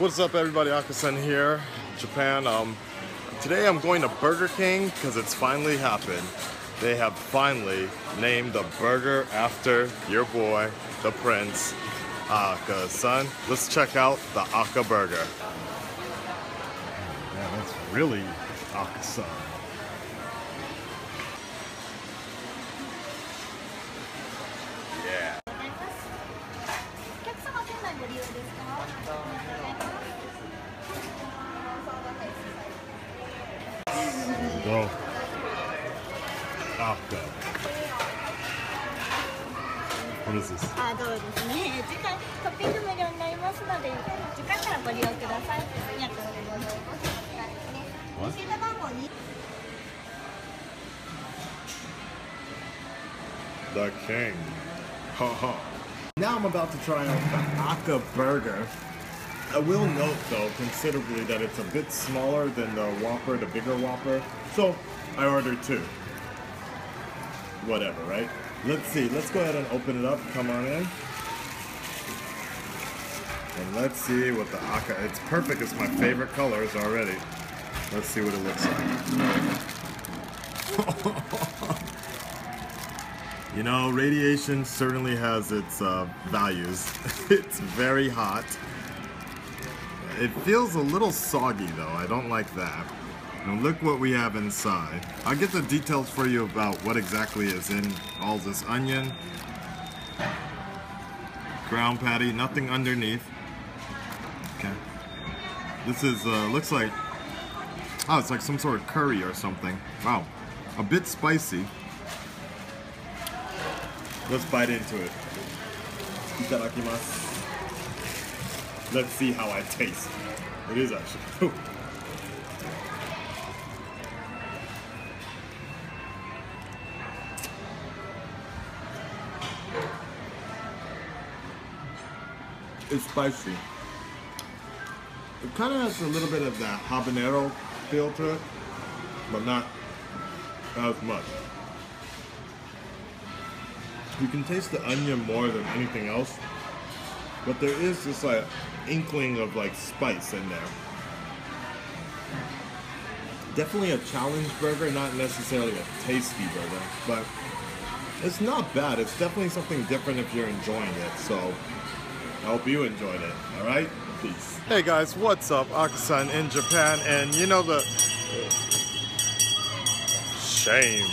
What's up everybody, Akasan here, Japan. Today I'm going to Burger King because it's finally happened. They have finally named the burger after your boy, the prince, Akasan. Let's check out the Aka burger. Man, that's really Akasan. Yeah. Go. Aka. What is this? What? The king. Haha. Now I'm about to try out the Aka burger. I will note though considerably that it's a bit smaller than the Whopper, the bigger Whopper. So I ordered two. Whatever, right? Let's see. Let's go ahead and open it up. Come on in. And let's see what the Aka. It's perfect. It's my favorite colors already. Let's see what it looks like. You know, radiation certainly has its values. It's very hot. It feels a little soggy though, I don't like that. And look what we have inside. I'll get the details for you about what exactly is in all this onion. Ground patty, nothing underneath. Okay. This is, looks like, oh, it's like some sort of curry or something. Wow, a bit spicy. Let's bite into it. Itadakimasu. Let's see how I taste. It is actually. It's spicy. It kind of has a little bit of that habanero feel to it, but not as much. You can taste the onion more than anything else. But there is just like inkling of like spice in there. Definitely a challenge burger, not necessarily a tasty burger, but it's not bad. It's definitely something different if you're enjoying it. So I hope you enjoyed it. All right, peace. Hey guys, what's up? Akasan in Japan, and you know the shame.